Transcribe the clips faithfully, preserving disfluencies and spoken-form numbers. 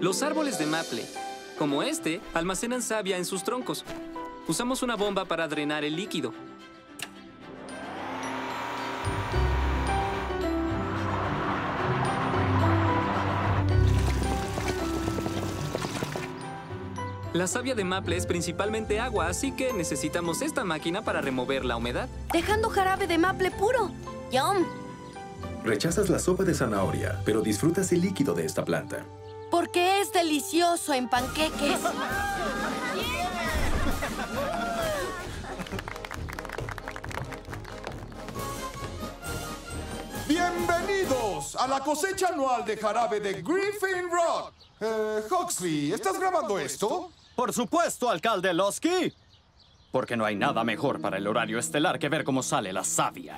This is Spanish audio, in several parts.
Los árboles de maple, como este, almacenan savia en sus troncos. Usamos una bomba para drenar el líquido. La savia de maple es principalmente agua, así que necesitamos esta máquina para remover la humedad. ¡Dejando jarabe de maple puro! ¡Yum! Rechazas la sopa de zanahoria, pero disfrutas el líquido de esta planta. Porque es delicioso en panqueques. ¡Bienvenidos a la cosecha anual de jarabe de Griffin Rock! Eh, Huxley, ¿estás grabando esto? Por supuesto, alcalde Losky. Porque no hay nada mejor para el horario estelar que ver cómo sale la savia.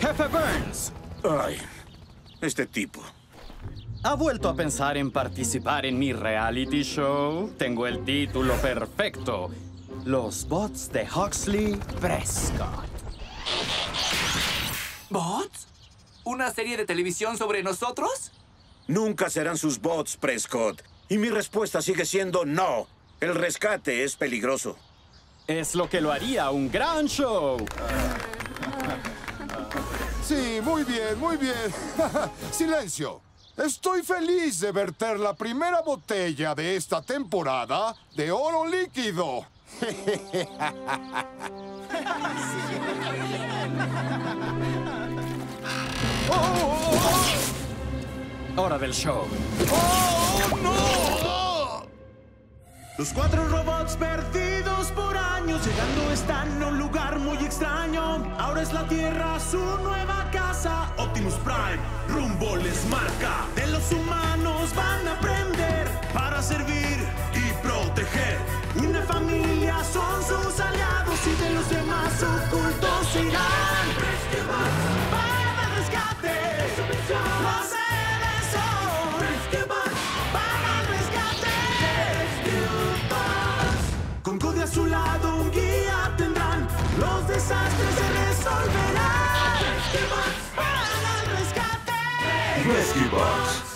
Jefe Burns. Ay, este tipo. ¿Ha vuelto a pensar en participar en mi reality show? Tengo el título perfecto. Los bots de Huxley Prescott. ¿Bots? ¿Una serie de televisión sobre nosotros? Nunca serán sus bots, Prescott. Y mi respuesta sigue siendo no. El rescate es peligroso. Es lo que lo haría un gran show. Sí, muy bien, muy bien. Silencio. Estoy feliz de verter la primera botella de esta temporada de oro líquido. Hora del show. ¡Oh, no! Los cuatro robots perdidos por años, llegando están a un lugar muy extraño. Ahora es la Tierra su nueva casa. Optimus Prime rumbo les marca. De los humanos van a aprender para servir y proteger. Una familia son sus aliados y de los demás ocultos irán. Rescue Bots, para el rescate. Los seres son Rescue Bots, para el rescate. Rescue Bots. Con Cody a su lado un guía tendrán. Los desastres se resolverán. Rescue Bots, para el rescate. Rescue Bots.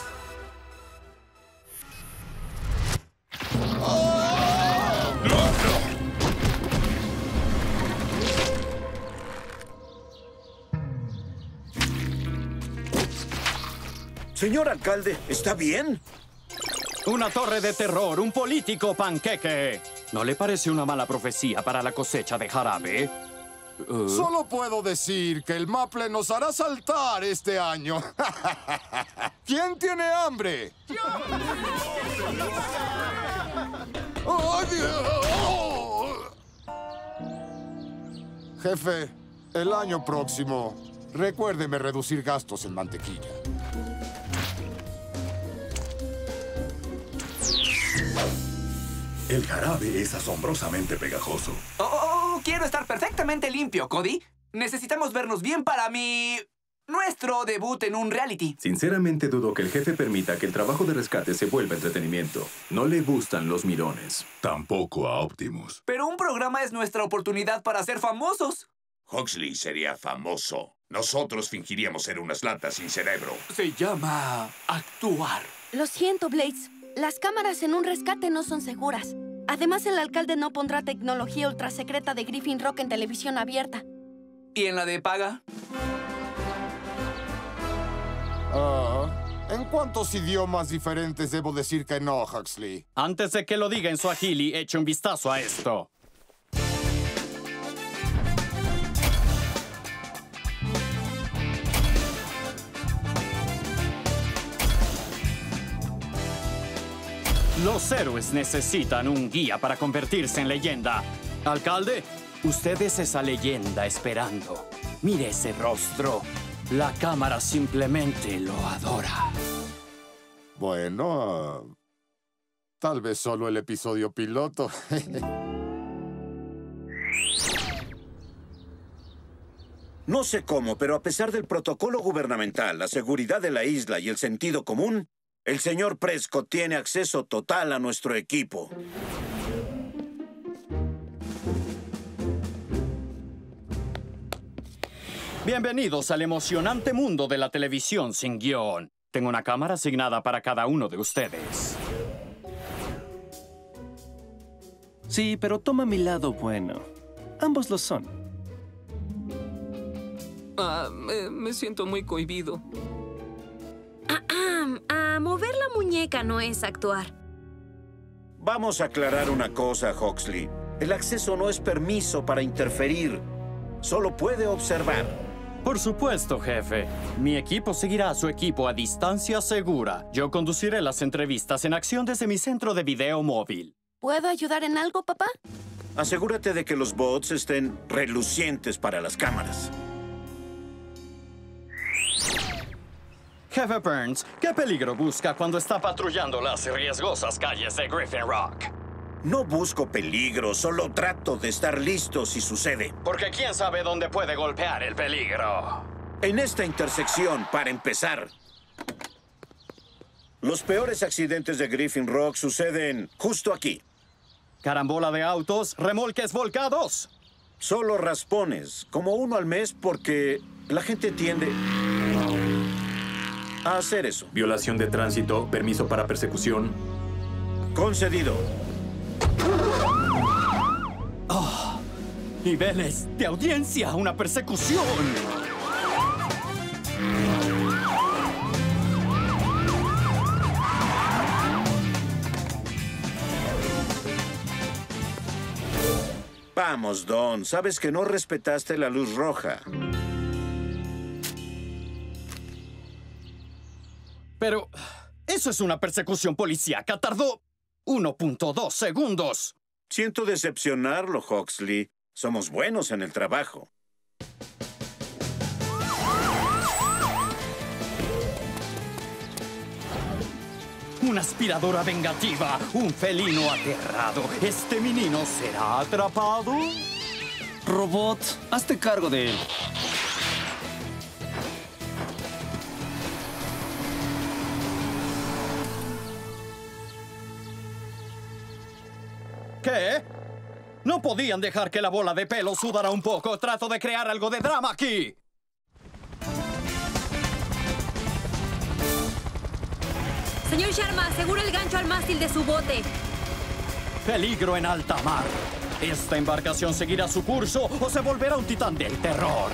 Señor alcalde, ¿está bien? Una torre de terror, un político panqueque. ¿No le parece una mala profecía para la cosecha de jarabe? Uh... Solo puedo decir que el maple nos hará saltar este año. ¿Quién tiene hambre? ¡Yo! ¡Oh, Dios! Jefe, el año próximo, recuérdeme reducir gastos en mantequilla. El jarabe es asombrosamente pegajoso. Oh, oh, oh, quiero estar perfectamente limpio, Cody. Necesitamos vernos bien para mi... nuestro debut en un reality. Sinceramente dudo que el jefe permita que el trabajo de rescate se vuelva entretenimiento. No le gustan los mirones. Tampoco a Optimus. Pero un programa es nuestra oportunidad para ser famosos. Huxley sería famoso. Nosotros fingiríamos ser unas latas sin cerebro. Se llama... actuar. Lo siento, Blades. Las cámaras en un rescate no son seguras. Además, el alcalde no pondrá tecnología ultrasecreta de Griffin Rock en televisión abierta. ¿Y en la de paga? Uh, ¿En cuántos idiomas diferentes debo decir que no, Huxley? Antes de que lo diga en suajili, eche un vistazo a esto. Los héroes necesitan un guía para convertirse en leyenda. Alcalde, usted es esa leyenda esperando. Mire ese rostro. La cámara simplemente lo adora. Bueno, uh, tal vez solo el episodio piloto. No sé cómo, pero a pesar del protocolo gubernamental, la seguridad de la isla y el sentido común, el señor Prescott tiene acceso total a nuestro equipo. Bienvenidos al emocionante mundo de la televisión sin guión. Tengo una cámara asignada para cada uno de ustedes. Sí, pero toma mi lado bueno. Ambos lo son. Ah, me, me siento muy cohibido. Ah, ah, ah, mover la muñeca no es actuar. Vamos a aclarar una cosa, Huxley. El acceso no es permiso para interferir. Solo puede observar. Por supuesto, jefe. Mi equipo seguirá a su equipo a distancia segura. Yo conduciré las entrevistas en acción desde mi centro de video móvil. ¿Puedo ayudar en algo, papá? Asegúrate de que los bots estén relucientes para las cámaras. Jefe Burns, ¿qué peligro busca cuando está patrullando las riesgosas calles de Griffin Rock? No busco peligro, solo trato de estar listo si sucede. Porque quién sabe dónde puede golpear el peligro. En esta intersección, para empezar. Los peores accidentes de Griffin Rock suceden justo aquí. Carambola de autos, remolques volcados. Solo raspones, como uno al mes, porque la gente tiende... a hacer eso. Violación de tránsito, permiso para persecución. Concedido. Oh, niveles de audiencia, una persecución. Vamos, Don, sabes que no respetaste la luz roja. Pero eso es una persecución policíaca. Tardó uno punto dos segundos. Siento decepcionarlo, Huxley. Somos buenos en el trabajo. Una aspiradora vengativa. Un felino aterrado. ¿Este menino será atrapado? Robot, hazte cargo de él. ¿Qué? No podían dejar que la bola de pelo sudara un poco. Trato de crear algo de drama aquí. Señor Sharma, asegura el gancho al mástil de su bote. Peligro en alta mar. Esta embarcación seguirá su curso o se volverá un titán del terror.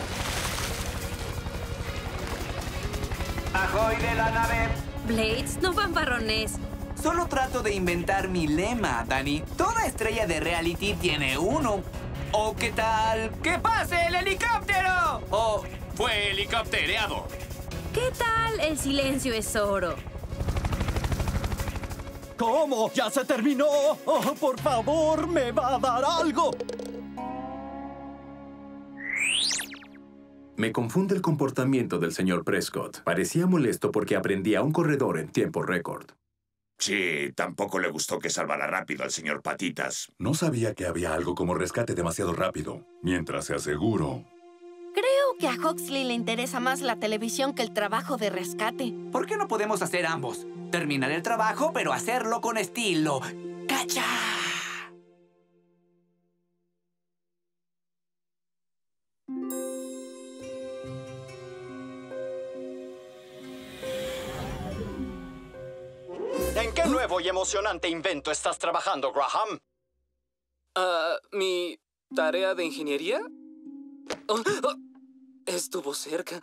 ¡Ajoy de la nave! Blades, no fanfarrones. Solo trato de inventar mi lema, Dani. Toda estrella de reality tiene uno. ¿O qué tal? ¡Que pase el helicóptero! O fue helicóptereado. ¿Qué tal el silencio es oro? ¿Cómo? ¡Ya se terminó! Oh, por favor, me va a dar algo. Me confunde el comportamiento del señor Prescott. Parecía molesto porque aprendía un corredor en tiempo récord. Sí, tampoco le gustó que salvara rápido al señor Patitas. No sabía que había algo como rescate demasiado rápido, mientras se aseguró. Creo que a Huxley le interesa más la televisión que el trabajo de rescate. ¿Por qué no podemos hacer ambos? Terminar el trabajo, pero hacerlo con estilo. ¡Cacha! ¿En qué nuevo y emocionante invento estás trabajando, Graham? Uh, ¿Mi tarea de ingeniería? Oh, oh, estuvo cerca.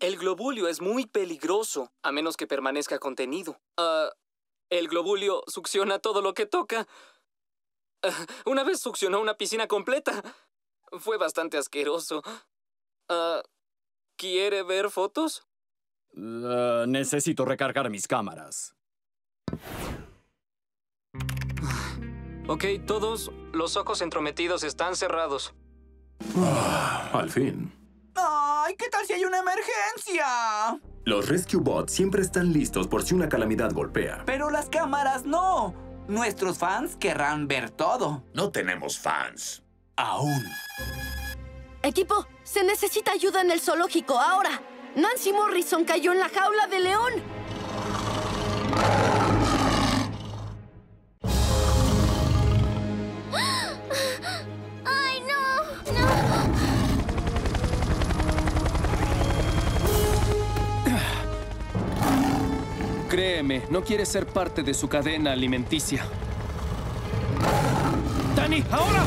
El globulio es muy peligroso, a menos que permanezca contenido. Uh, el globulio succiona todo lo que toca. Uh, una vez succionó una piscina completa. Fue bastante asqueroso. Uh, ¿Quiere ver fotos? Uh, necesito recargar mis cámaras. Ok, todos, los ojos entrometidos están cerrados. Ah, al fin. ¡Ay, qué tal si hay una emergencia! Los Rescue Bots siempre están listos por si una calamidad golpea. ¡Pero las cámaras no! Nuestros fans querrán ver todo. No tenemos fans. Aún. Equipo, se necesita ayuda en el zoológico ahora. Nancy Morrison cayó en la jaula de león. Créeme, no quiere ser parte de su cadena alimenticia. ¡Dani, ahora!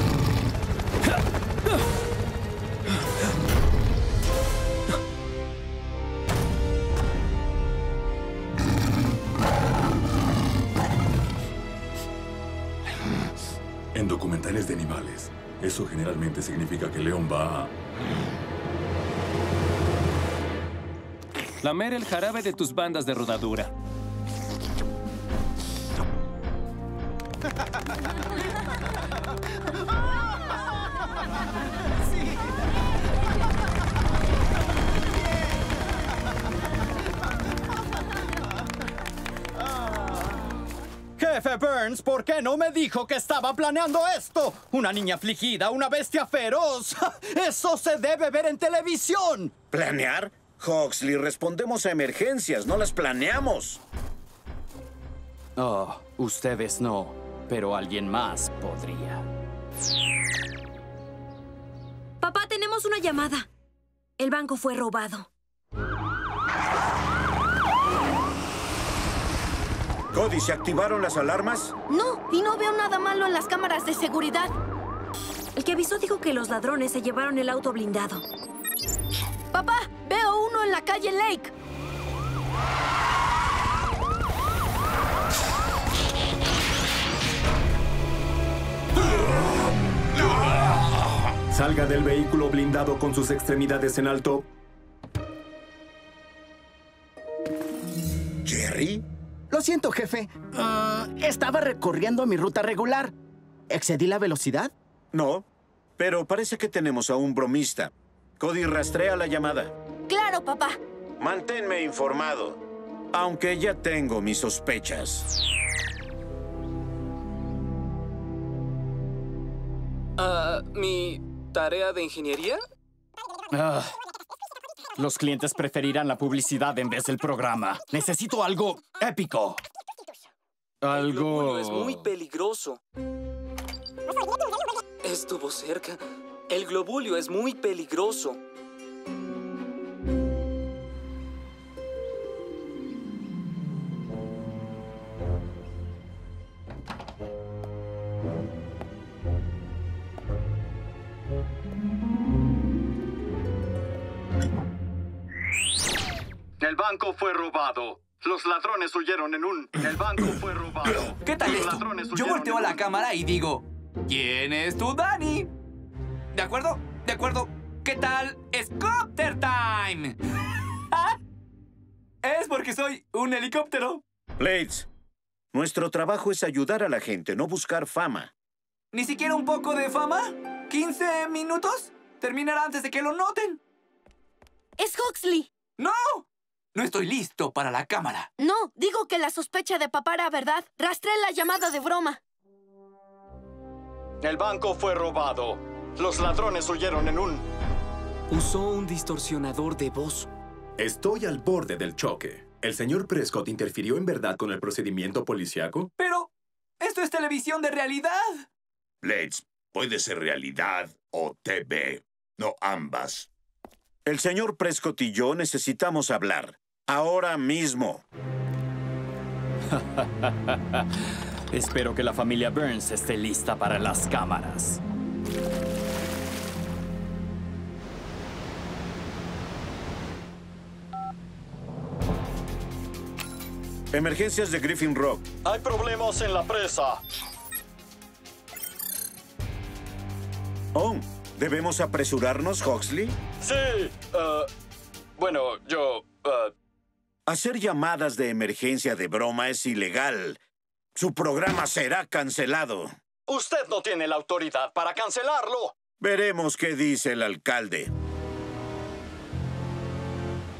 En documentales de animales, eso generalmente significa que León va a... lamer el jarabe de tus bandas de rodadura. Jefe Burns, ¿por qué no me dijo que estaba planeando esto? Una niña afligida, una bestia feroz. ¡Eso se debe ver en televisión! ¿Planear? Huxley, respondemos a emergencias, no las planeamos. Oh, ustedes no, pero alguien más podría. Papá, tenemos una llamada. El banco fue robado. Cody, ¿se activaron las alarmas? No, y no veo nada malo en las cámaras de seguridad. El que avisó dijo que los ladrones se llevaron el auto blindado. ¡Papá! ¡Veo uno en la calle Lake! Salga del vehículo blindado con sus extremidades en alto. ¿Jerry? Lo siento, jefe. Uh, estaba recorriendo mi ruta regular. ¿Excedí la velocidad? No, pero parece que tenemos a un bromista. Cody, rastrea la llamada. ¡Claro, papá! Manténme informado, aunque ya tengo mis sospechas. Uh, ¿Mi tarea de ingeniería? Uh, los clientes preferirán la publicidad en vez del programa. Necesito algo épico. Algo... Bueno, es muy peligroso. Estuvo cerca. El globulio es muy peligroso. El banco fue robado. Los ladrones huyeron en un... El banco fue robado. ¿Qué tal esto? Yo volteo a la cámara y digo... ¿Quién es tu Dani? ¿De acuerdo? ¿De acuerdo? ¿Qué tal? ¡Helicóptero time! ¿Ah? Es porque soy un helicóptero. Blades, nuestro trabajo es ayudar a la gente, no buscar fama. ¿Ni siquiera un poco de fama? ¿quince minutos? Terminará antes de que lo noten. ¡Es Huxley! ¡No! No estoy listo para la cámara. No, digo que la sospecha de papá era verdad. Rastré la llamada de broma. El banco fue robado. Los ladrones huyeron en un... Usó un distorsionador de voz. Estoy al borde del choque. ¿El señor Prescott interfirió en verdad con el procedimiento policíaco? Pero... ¡esto es televisión de realidad! Blades, puede ser realidad o T V. No ambas. El señor Prescott y yo necesitamos hablar. Ahora mismo. Espero que la familia Burns esté lista para las cámaras. Emergencias de Griffin Rock. Hay problemas en la presa. Oh, ¿debemos apresurarnos, Huxley? Sí. Uh, bueno, yo... Uh... Hacer llamadas de emergencia de broma es ilegal. Su programa será cancelado. Usted no tiene la autoridad para cancelarlo. Veremos qué dice el alcalde.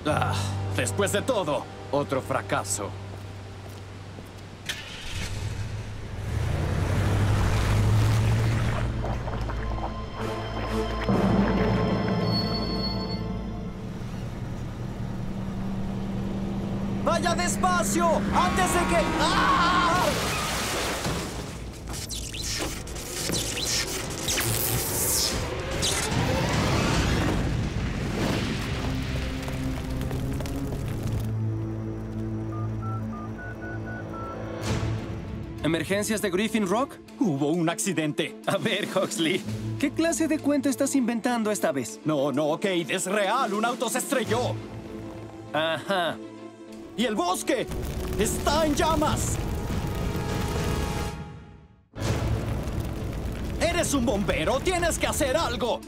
Ah, después de todo, otro fracaso. ¡Vaya despacio! ¡Antes de que... ¡Ah! ¿Emergencias de Griffin Rock? Hubo un accidente. A ver, Huxley, ¿qué clase de cuento estás inventando esta vez? No, no, Kate, es real. Un auto se estrelló. Ajá. Y el bosque está en llamas. ¡Eres un bombero! ¡Tienes que hacer algo!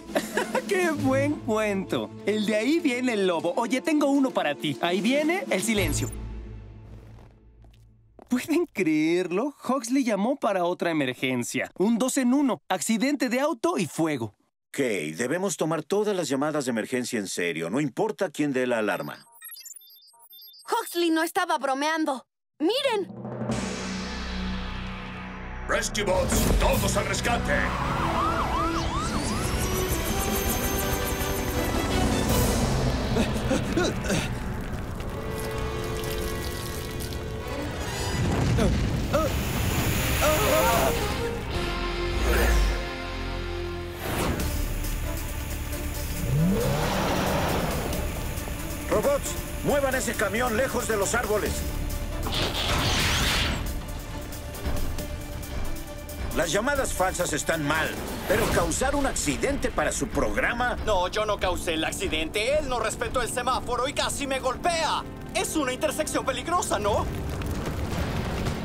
¡Qué buen cuento! El de ahí viene el lobo. Oye, tengo uno para ti. Ahí viene el silencio. ¿Pueden creerlo? Huxley llamó para otra emergencia. Un dos en uno. Accidente de auto y fuego. Kay, debemos tomar todas las llamadas de emergencia en serio. No importa quién dé la alarma. Huxley no estaba bromeando. ¡Miren! Rescue Bots, todos al rescate. Robots, muevan ese camión lejos de los árboles. Las llamadas falsas están mal, pero causar un accidente para su programa... No, yo no causé el accidente. Él no respetó el semáforo y casi me golpea. Es una intersección peligrosa, ¿no?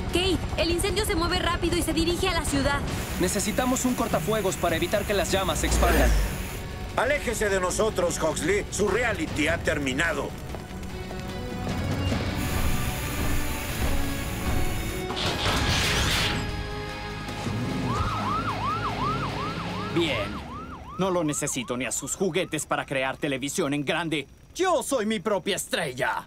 Kate, el incendio se mueve rápido y se dirige a la ciudad. Necesitamos un cortafuegos para evitar que las llamas se expandan. Aléjese de nosotros, Huxley. Su reality ha terminado. Bien. No lo necesito ni a sus juguetes para crear televisión en grande. Yo soy mi propia estrella.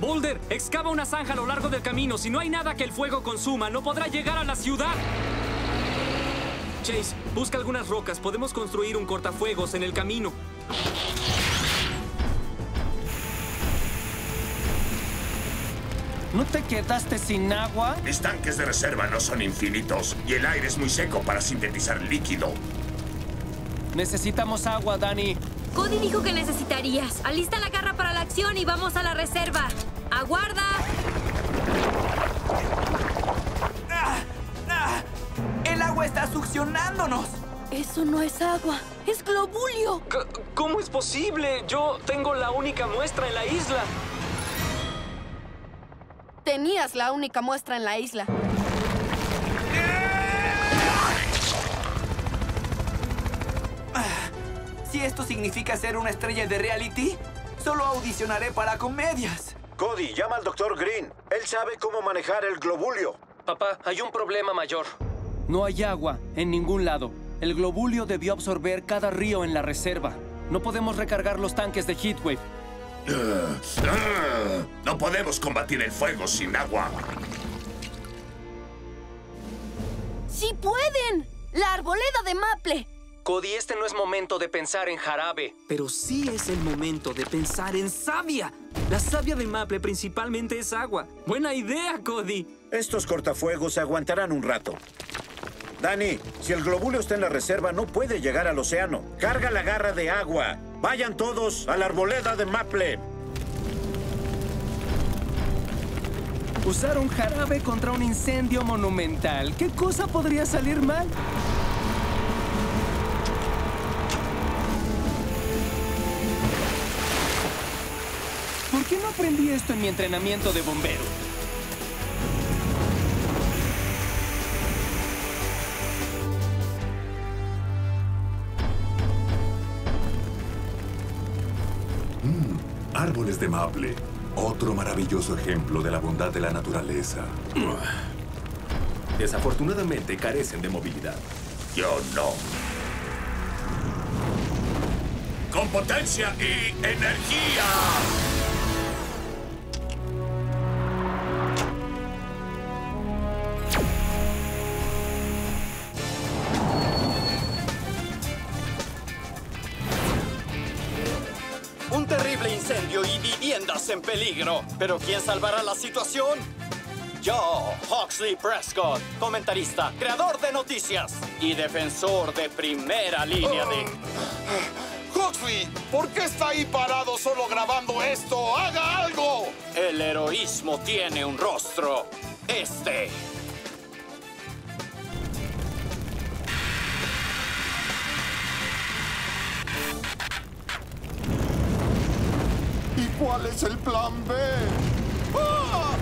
Boulder, excava una zanja a lo largo del camino. Si no hay nada que el fuego consuma, no podrá llegar a la ciudad. Chase, busca algunas rocas. Podemos construir un cortafuegos en el camino. ¿No te quedaste sin agua? Mis tanques de reserva no son infinitos y el aire es muy seco para sintetizar líquido. Necesitamos agua, Dani. Cody dijo que necesitarías. Alista la garra para la acción y vamos a la reserva. ¡Aguarda! Ah, ah, ¡el agua está succionándonos! Eso no es agua, es globulio. ¿Cómo es posible? Yo tengo la única muestra en la isla. Tenías la única muestra en la isla. Si esto significa ser una estrella de reality, solo audicionaré para comedias. Cody, llama al doctor Green. Él sabe cómo manejar el globulio. Papá, hay un problema mayor. No hay agua en ningún lado. El globulio debió absorber cada río en la reserva. No podemos recargar los tanques de Heatwave. Uh, uh, no podemos combatir el fuego sin agua. ¡Sí pueden! ¡La arboleda de maple! Cody, este no es momento de pensar en jarabe. Pero sí es el momento de pensar en savia. La savia de maple principalmente es agua. ¡Buena idea, Cody! Estos cortafuegos aguantarán un rato. Dani, si el globulio está en la reserva, no puede llegar al océano. Carga la garra de agua. ¡Vayan todos a la arboleda de maple! Usar un jarabe contra un incendio monumental. ¿Qué cosa podría salir mal? ¿Por qué no aprendí esto en mi entrenamiento de bombero? Árboles de maple, otro maravilloso ejemplo de la bondad de la naturaleza. Desafortunadamente carecen de movilidad. Yo no. Con potencia y energía. En peligro. ¿Pero quién salvará la situación? Yo, Huxley Prescott, comentarista, creador de noticias y defensor de primera línea de... Huxley, ¿por qué está ahí parado solo grabando esto? ¡Haga algo! El heroísmo tiene un rostro. Este. ¿Y cuál es el plan B? ¡Ah!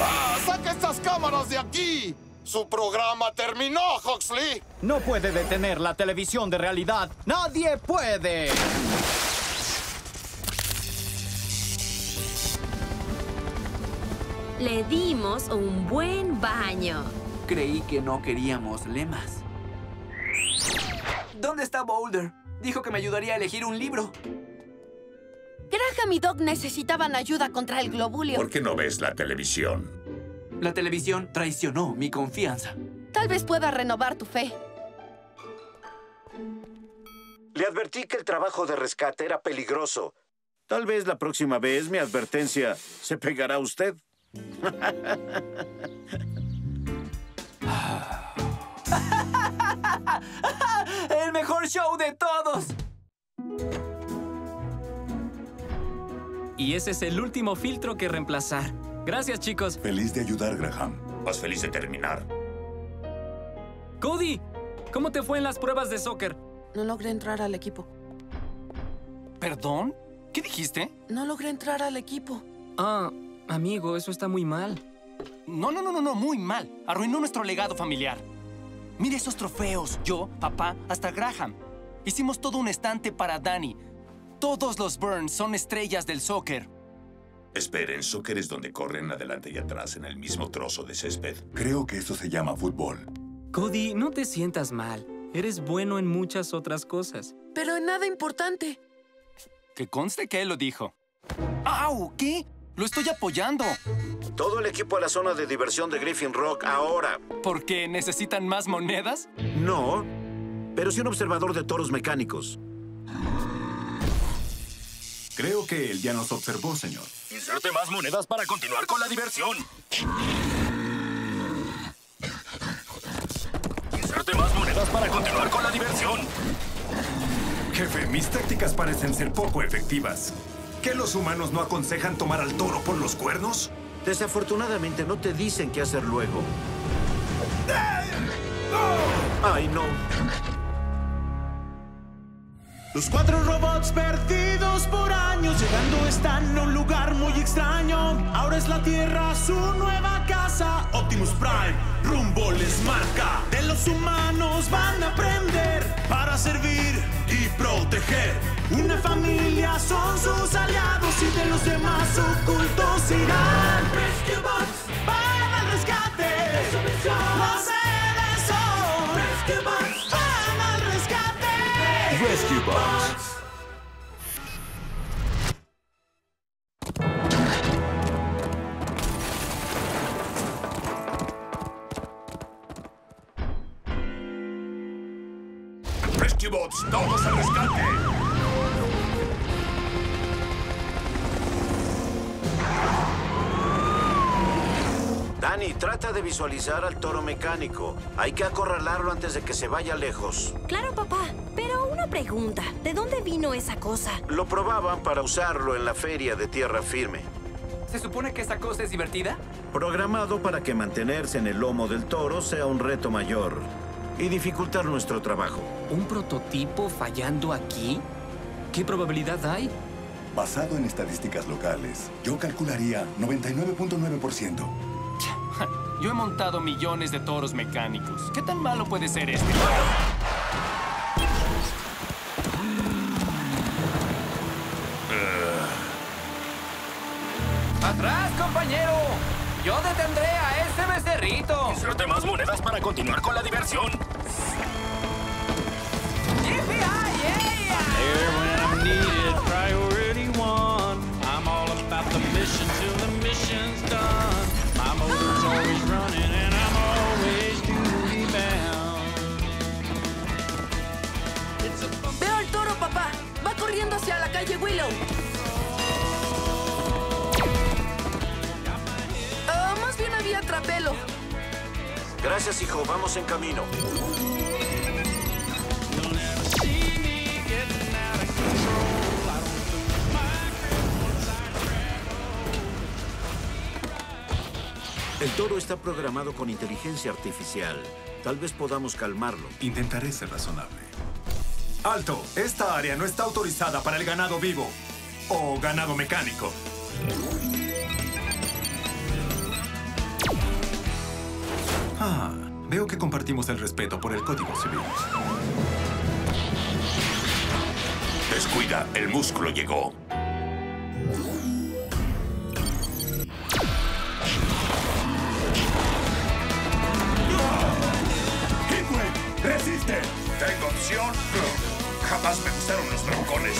¡Ah! ¡Saca estas cámaras de aquí! ¡Su programa terminó, Huxley! No puede detener la televisión de realidad. ¡Nadie puede! Le dimos un buen baño. Creí que no queríamos lemas. ¿Dónde está Boulder? Dijo que me ayudaría a elegir un libro. Graham y Doc necesitaban ayuda contra el globulio. ¿Por qué no ves la televisión? La televisión traicionó mi confianza. Tal vez pueda renovar tu fe. Le advertí que el trabajo de rescate era peligroso. Tal vez la próxima vez mi advertencia se pegará a usted. ¡El mejor show de todos! Y ese es el último filtro que reemplazar. Gracias, chicos. Feliz de ayudar, Graham. Más feliz de terminar. Cody, ¿cómo te fue en las pruebas de soccer? No logré entrar al equipo. ¿Perdón? ¿Qué dijiste? No logré entrar al equipo. Ah, amigo, eso está muy mal. No, no, no, no, no, muy mal. Arruinó nuestro legado familiar. Mira esos trofeos. Yo, papá, hasta Graham. Hicimos todo un estante para Dani. Todos los Burns son estrellas del soccer. Esperen, soccer es donde corren adelante y atrás en el mismo trozo de césped. Creo que eso se llama fútbol. Cody, no te sientas mal. Eres bueno en muchas otras cosas. Pero en nada importante. Que conste que él lo dijo. ¡Au! ¿Qué? ¡Lo estoy apoyando! Todo el equipo a la zona de diversión de Griffin Rock ahora. ¿Por qué? ¿Necesitan más monedas? No, pero sí un observador de toros mecánicos. Creo que él ya nos observó, señor. Inserte más monedas para continuar con la diversión. Inserte más monedas para continuar con la diversión. Jefe, mis tácticas parecen ser poco efectivas. ¿Qué los humanos no aconsejan tomar al toro por los cuernos? Desafortunadamente no te dicen qué hacer luego. ¡Ay, no! Los cuatro robots perdidos por años, llegando están a un lugar muy extraño. Ahora es la Tierra su nueva casa. Optimus Prime rumbo les marca. De los humanos van a aprender para servir y proteger. Una familia son sus aliados y de los demás ocultos irán. Rescue Bots para el rescate. Es su misión. Los seres son Rescue Bots para el rescate. Rescue Bots. Rescue Bots, todos al rescate. Dani, trata de visualizar al toro mecánico. Hay que acorralarlo antes de que se vaya lejos. Claro, papá. Pero una pregunta. ¿De dónde vino esa cosa? Lo probaban para usarlo en la feria de tierra firme. ¿Se supone que esa cosa es divertida? Programado para que mantenerse en el lomo del toro sea un reto mayor y dificultar nuestro trabajo. ¿Un prototipo fallando aquí? ¿Qué probabilidad hay? Basado en estadísticas locales, yo calcularía noventa y nueve punto nueve por ciento. Yo he montado millones de toros mecánicos. ¿Qué tan malo puede ser este? ¡Atrás, compañero! ¡Yo detendré a ese becerrito! ¡Inserte más monedas para continuar con la diversión! Veo al toro, papá. Va corriendo hacia la calle Willow. Uh, más bien había trapelo. Gracias, hijo. Vamos en camino. El toro está programado con inteligencia artificial. Tal vez podamos calmarlo. Intentaré ser razonable. ¡Alto! Esta área no está autorizada para el ganado vivo. O ganado mecánico. Ah, veo que compartimos el respeto por el Código Civil. Descuida, el músculo llegó. ¡Resiste! ¿Tengo opción? No. Jamás me gustaron los broncones.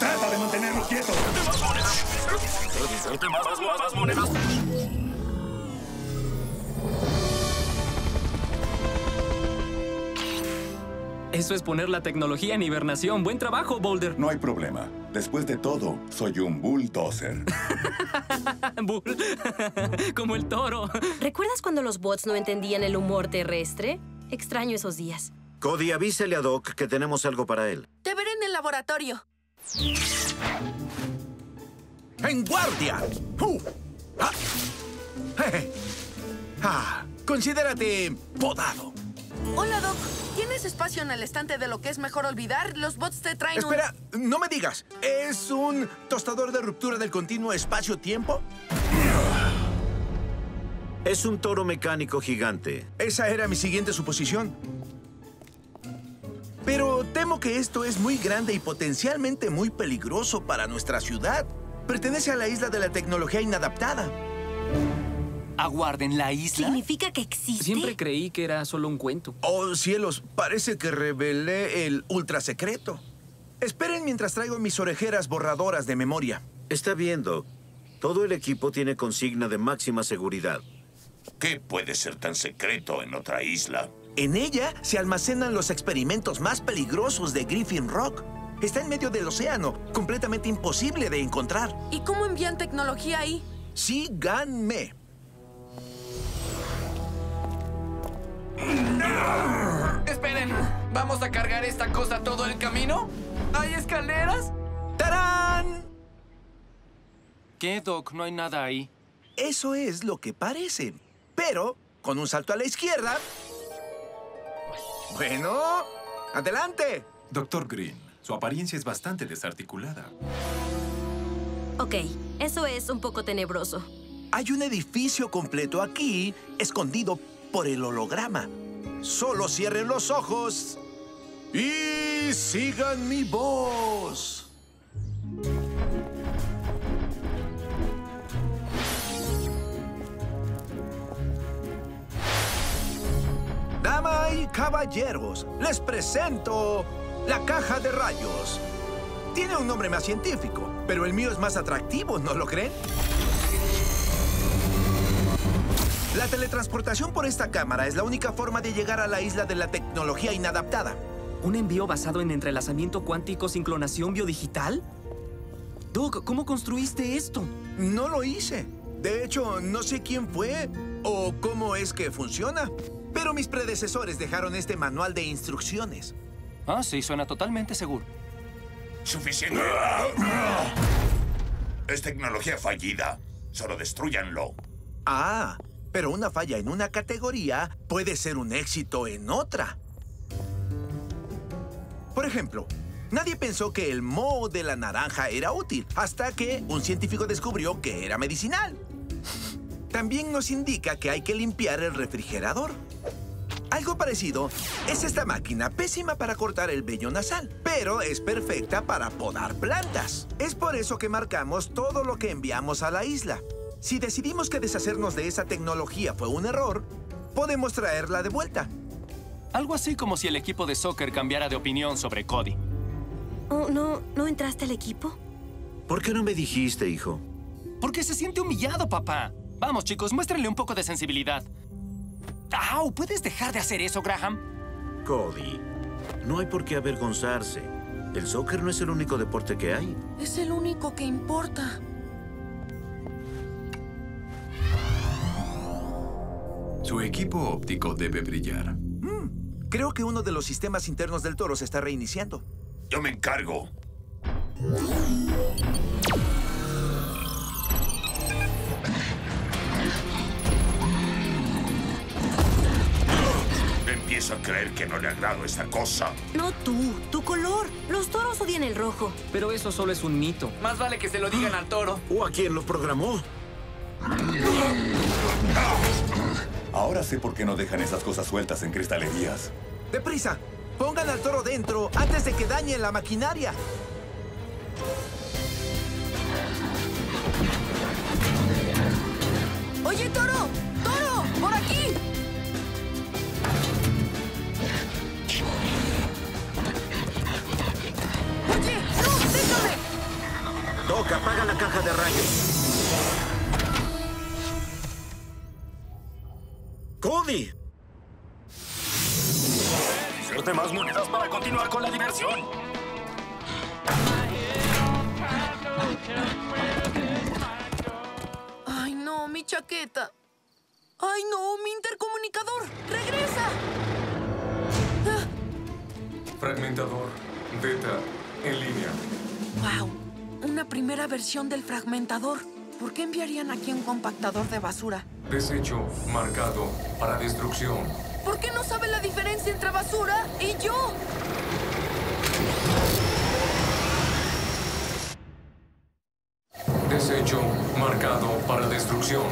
¡Trata de mantenerlo quieto! ¡Más monedas! ¡Más, más, más monedas! Eso es poner la tecnología en hibernación. ¡Buen trabajo, Boulder! No hay problema. Después de todo, soy un bulldozer. Bull. Como el toro. ¿Recuerdas cuando los bots no entendían el humor terrestre? Extraño esos días. Cody, avísele a Doc que tenemos algo para él. Te veré en el laboratorio. ¡En guardia! Uh. Ah. Ah. Considérate podado. Hola, Doc. ¿Tienes espacio en el estante de lo que es mejor olvidar? Los bots te traen Espera, un... Espera, no me digas. ¿Es un tostador de ruptura del continuo espacio-tiempo? Es un toro mecánico gigante. Esa era mi siguiente suposición. Pero temo que esto es muy grande y potencialmente muy peligroso para nuestra ciudad. Pertenece a la Isla de la Tecnología Inadaptada. ¿Aguarden la isla? ¿Significa que existe? Siempre creí que era solo un cuento. Oh, cielos, parece que revelé el ultrasecreto. Esperen mientras traigo mis orejeras borradoras de memoria. Está viendo. Todo el equipo tiene consigna de máxima seguridad. ¿Qué puede ser tan secreto en otra isla? En ella se almacenan los experimentos más peligrosos de Griffin Rock. Está en medio del océano, completamente imposible de encontrar. ¿Y cómo envían tecnología ahí? Síganme. Esperen, ¿vamos a cargar esta cosa todo el camino? ¿Hay escaleras? ¡Tarán! ¿Qué, Doc? No hay nada ahí. Eso es lo que parece. Pero, con un salto a la izquierda... Bueno, ¡adelante! Doctor Green, su apariencia es bastante desarticulada. Ok, eso es un poco tenebroso. Hay un edificio completo aquí, escondido por el holograma. Solo cierren los ojos y sigan mi voz. Damas y caballeros, les presento la Caja de Rayos. Tiene un nombre más científico, pero el mío es más atractivo, ¿no lo creen? La teletransportación por esta cámara es la única forma de llegar a la Isla de la Tecnología Inadaptada. ¿Un envío basado en entrelazamiento cuántico sin clonación biodigital? Doc, ¿cómo construiste esto? No lo hice. De hecho, no sé quién fue o cómo es que funciona. Pero mis predecesores dejaron este manual de instrucciones. Ah, sí, suena totalmente seguro. Suficiente. Es tecnología fallida. Solo destrúyanlo. Ah... Pero una falla en una categoría puede ser un éxito en otra. Por ejemplo, nadie pensó que el moho de la naranja era útil hasta que un científico descubrió que era medicinal. También nos indica que hay que limpiar el refrigerador. Algo parecido es esta máquina pésima para cortar el vello nasal, pero es perfecta para podar plantas. Es por eso que marcamos todo lo que enviamos a la isla. Si decidimos que deshacernos de esa tecnología fue un error, podemos traerla de vuelta. Algo así como si el equipo de soccer cambiara de opinión sobre Cody. Oh, ¿no, no entraste al equipo? ¿Por qué no me dijiste, hijo? Porque se siente humillado, papá. Vamos, chicos, muéstrenle un poco de sensibilidad. ¡Au! ¿Puedes dejar de hacer eso, Graham? Cody, no hay por qué avergonzarse. El soccer no es el único deporte que hay. Es el único que importa. Su equipo óptico debe brillar. Mm, creo que uno de los sistemas internos del toro se está reiniciando. Yo me encargo. Empiezo a creer que no le agrado esta cosa. No tú, tu color. Los toros odian el rojo. Pero eso solo es un mito. Más vale que se lo digan al toro. ¿O a quién lo programó? Ahora sé por qué no dejan esas cosas sueltas en cristalerías. ¡Deprisa! ¡Pongan al toro dentro antes de que dañen la maquinaria! ¡Oye, toro! ¡Toro! ¡Por aquí! ¡Oye! ¡No! ¡Déjame! Toca, apaga la caja de rayos. ¡Cody! ¡Suerte más monedas para continuar con la diversión! ¡Ay, no! ¡Mi chaqueta! ¡Ay, no! ¡Mi intercomunicador! ¡Regresa! Ah. Fragmentador. Beta. En línea. ¡Wow! Una primera versión del fragmentador. ¿Por qué enviarían aquí un compactador de basura? Desecho, marcado, para destrucción. ¿Por qué no sabe la diferencia entre basura y yo? Desecho, marcado, para destrucción.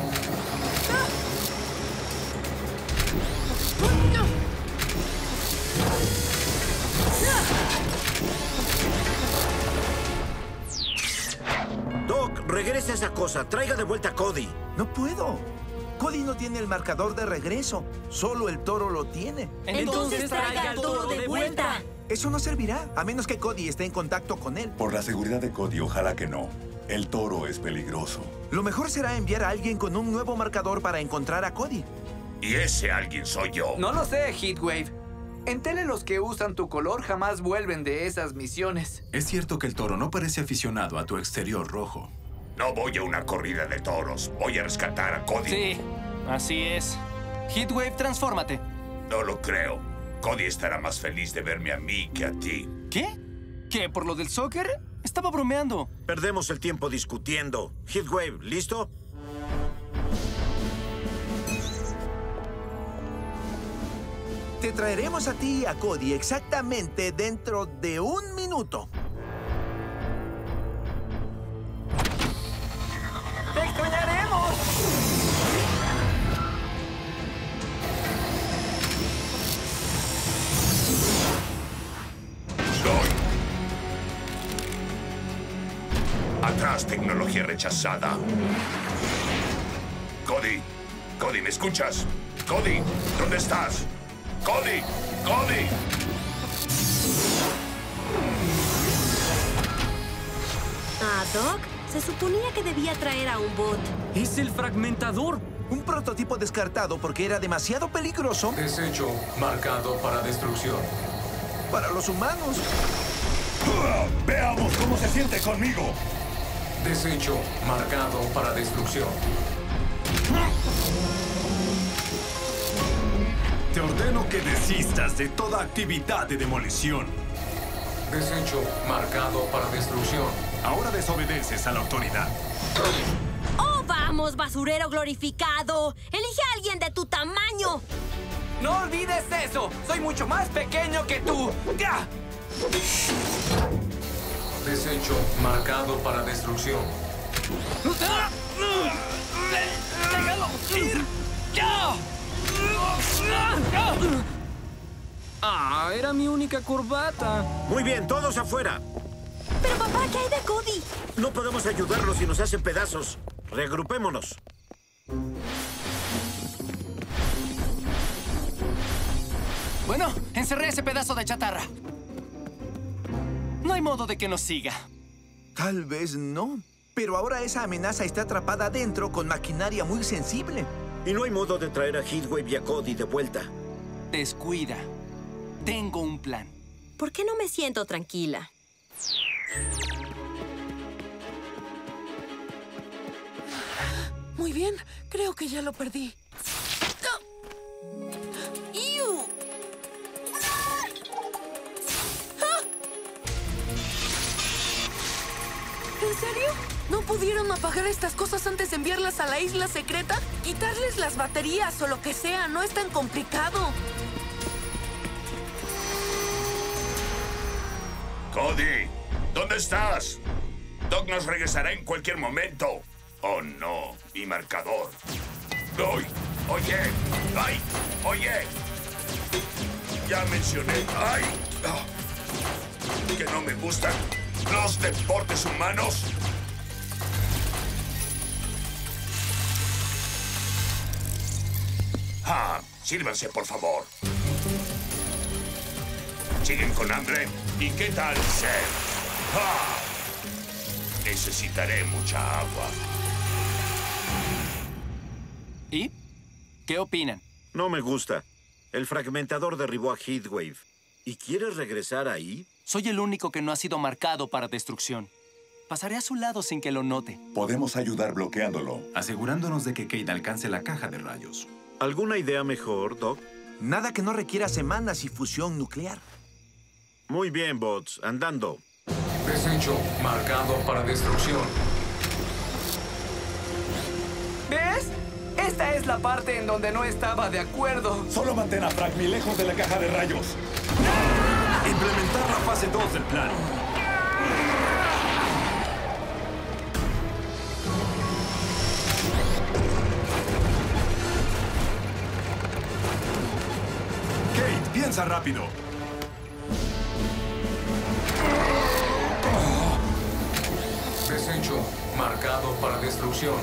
Doc, regresa esa cosa. Traiga de vuelta a Cody. No puedo. Cody no tiene el marcador de regreso. Solo el toro lo tiene. Entonces traiga al toro de vuelta. Eso no servirá, a menos que Cody esté en contacto con él. Por la seguridad de Cody, ojalá que no. El toro es peligroso. Lo mejor será enviar a alguien con un nuevo marcador para encontrar a Cody. Y ese alguien soy yo. No lo sé, Heatwave. En tele los que usan tu color jamás vuelven de esas misiones. Es cierto que el toro no parece aficionado a tu exterior rojo. No voy a una corrida de toros. Voy a rescatar a Cody. Sí, así es. Heatwave, transfórmate. No lo creo. Cody estará más feliz de verme a mí que a ti. ¿Qué? ¿Qué, por lo del soccer? Estaba bromeando. Perdemos el tiempo discutiendo. Heatwave, ¿listo? Te traeremos a ti y a Cody exactamente dentro de un minuto. ¡Te extrañaremos! ¡Soy! Atrás, tecnología rechazada. Cody, Cody, ¿me escuchas? Cody, ¿dónde estás? Cody, Cody. Ah, Doc. Se suponía que debía traer a un bot. ¡Es el fragmentador! Un prototipo descartado porque era demasiado peligroso. Desecho, marcado para destrucción. Para los humanos. Uh, veamos cómo se siente conmigo. Desecho, marcado para destrucción. Te ordeno que desistas de toda actividad de demolición. Desecho, marcado para destrucción. Ahora desobedeces a la autoridad. ¡Oh, vamos, basurero glorificado! ¡Elige a alguien de tu tamaño! ¡No olvides eso! ¡Soy mucho más pequeño que tú! ¡Ya! Desecho, marcado para destrucción. ¡Déjalo ir! ¡Ya! ¡Ah, era mi única corbata! Muy bien, todos afuera. Pero, papá, ¿qué hay de Cody? No podemos ayudarlos si nos hacen pedazos. Regrupémonos. Bueno, encerré ese pedazo de chatarra. No hay modo de que nos siga. Tal vez no. Pero ahora esa amenaza está atrapada dentro con maquinaria muy sensible. Y no hay modo de traer a Heatwave y a Cody de vuelta. Descuida. Tengo un plan. ¿Por qué no me siento tranquila? Muy bien, creo que ya lo perdí. ¡Iu! ¡Ah! ¡Ah! ¿En serio? ¿No pudieron apagar estas cosas antes de enviarlas a la isla secreta? Quitarles las baterías o lo que sea, no es tan complicado. Cody, ¿dónde estás? Doc nos regresará en cualquier momento. Oh, no. Mi marcador. ¡Ay! ¡Oye! ¡Ay! ¡Oye! Ya mencioné. ¡Ay! Oh, que no me gustan los deportes humanos. Ah, sírvanse, por favor. ¿Siguen con hambre? ¿Y qué tal sed? ¡Ah! Necesitaré mucha agua. ¿Y? ¿Qué opinan? No me gusta. El fragmentador derribó a Heatwave. ¿Y quieres regresar ahí? Soy el único que no ha sido marcado para destrucción. Pasaré a su lado sin que lo note. Podemos ayudar bloqueándolo, asegurándonos de que Kate alcance la caja de rayos. ¿Alguna idea mejor, Doc? Nada que no requiera semanas y fusión nuclear. Muy bien, bots. Andando. Desecho. Marcado para destrucción. ¿Ves? Esta es la parte en donde no estaba de acuerdo. Solo mantén a Fragmi lejos de la caja de rayos. ¡Ah! Implementar la fase dos del plan. Kate, piensa rápido. Desecho, marcado para destrucción.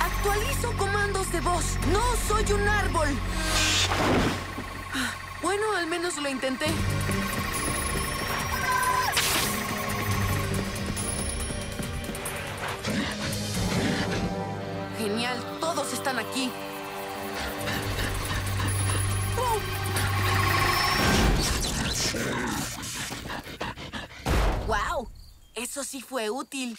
Actualizo comandos de voz. No soy un árbol. Bueno, al menos lo intenté. Genial, todos están aquí. ¡Wow! Eso sí fue útil.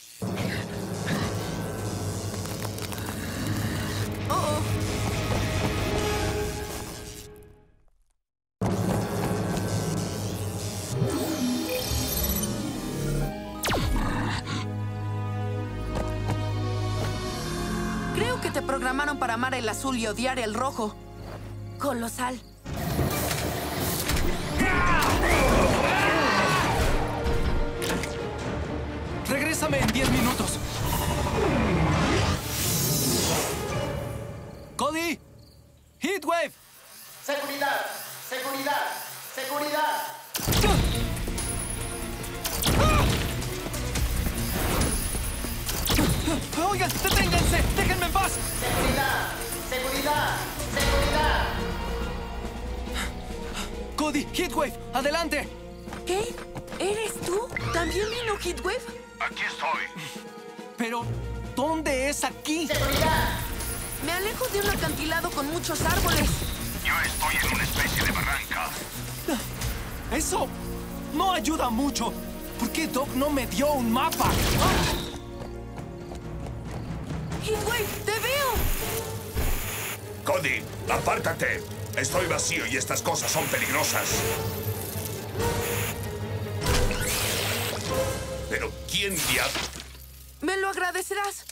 ¡Oh, oh! Creo que te programaron para amar el azul y odiar el rojo. Colosal. Regrésame en diez minutos. ¡Cody! ¡Heatwave! ¡Seguridad! ¡Seguridad! ¡Seguridad! ¡Ah! ¡Oigan! ¡Deténganse! ¡Déjenme en paz! ¡Seguridad! ¡Seguridad! ¡Seguridad! ¡Cody! ¡Heatwave! ¡Adelante! ¿Qué? ¿Eres tú? ¿También vino Heatwave? Aquí estoy. Pero, ¿dónde es aquí? ¡Seguridad! Me alejo de un acantilado con muchos árboles. Yo estoy en una especie de barranca. Eso no ayuda mucho. ¿Por qué Doc no me dio un mapa? ¡Heatwave, te veo! Cody, apártate. Estoy vacío y estas cosas son peligrosas. Pero, ¿quién diablo? Me lo agradecerás.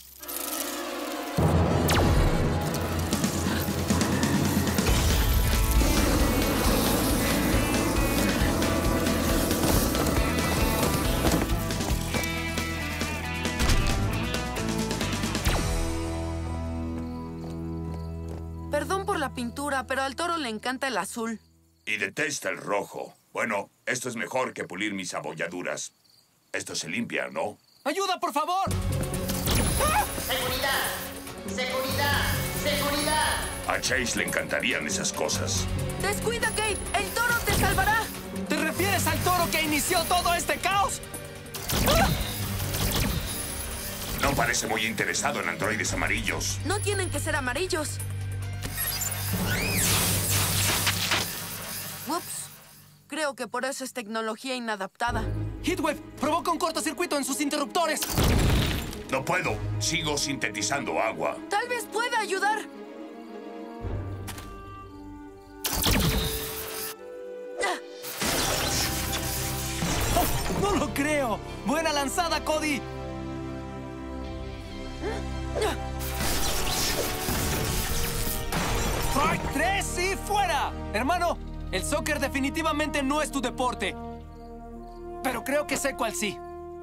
Perdón por la pintura, pero al toro le encanta el azul. Y detesta el rojo. Bueno, esto es mejor que pulir mis abolladuras. Esto se limpia, ¿no? ¡Ayuda, por favor! ¡Ah! ¡Seguridad! ¡Seguridad! ¡Seguridad! A Chase le encantarían esas cosas. ¡Descuida, Kate! ¡El toro te salvará! ¿Te refieres al toro que inició todo este caos? ¡Ah! No parece muy interesado en androides amarillos. No tienen que ser amarillos. Ups. Creo que por eso es tecnología inadaptada. Heatwave provoca un cortocircuito en sus interruptores. No puedo. Sigo sintetizando agua. Tal vez pueda ayudar. Oh, no lo creo. Buena lanzada, Cody. ¡Tres y fuera! Hermano, el soccer definitivamente no es tu deporte. Pero creo que sé cuál sí.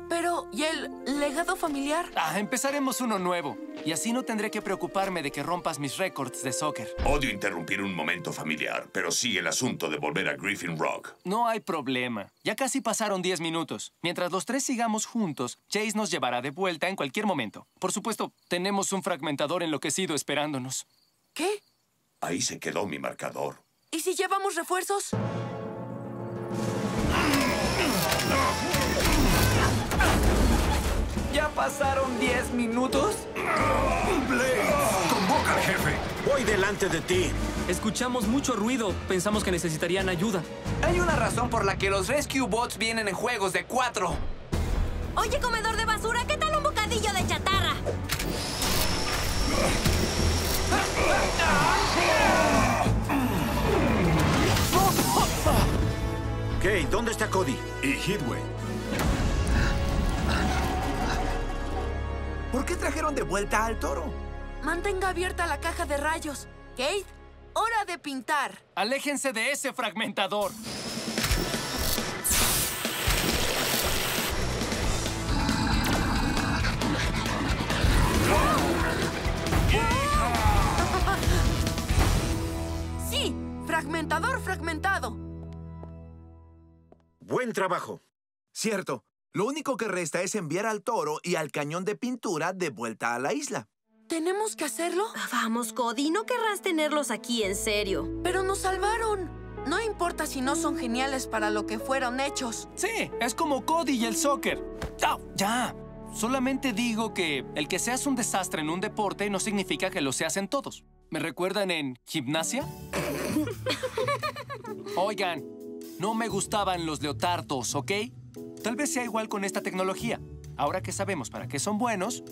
Pero, ¿y el legado familiar? Ah, empezaremos uno nuevo. Y así no tendré que preocuparme de que rompas mis récords de soccer. Odio interrumpir un momento familiar, pero sigue el asunto de volver a Griffin Rock. No hay problema. Ya casi pasaron diez minutos. Mientras los tres sigamos juntos, Chase nos llevará de vuelta en cualquier momento. Por supuesto, tenemos un fragmentador enloquecido esperándonos. ¿Qué? Ahí se quedó mi marcador. ¿Y si llevamos refuerzos? ¿Ya pasaron diez minutos? ¡Blades! ¡Convoca al jefe! Voy delante de ti. Escuchamos mucho ruido. Pensamos que necesitarían ayuda. Hay una razón por la que los Rescue Bots vienen en juegos de cuatro. Oye, comedor de basura, ¿qué tal un bocadillo de chatarra? Ok, ¿dónde está Cody? Y Heatwave. ¿Por qué trajeron de vuelta al toro? Mantenga abierta la caja de rayos. Kate, hora de pintar. Aléjense de ese fragmentador. Fragmentador fragmentado. Buen trabajo. Cierto. Lo único que resta es enviar al toro y al cañón de pintura de vuelta a la isla. ¿Tenemos que hacerlo? Vamos, Cody. No querrás tenerlos aquí, en serio. Pero nos salvaron. No importa si no son geniales para lo que fueron hechos. Sí, es como Cody y el soccer. ¡Oh, ya! Solamente digo que el que seas un desastre en un deporte no significa que lo seas en todos. ¿Me recuerdan en gimnasia? Oigan, no me gustaban los leotardos, ¿ok? Tal vez sea igual con esta tecnología. Ahora que sabemos para qué son buenos,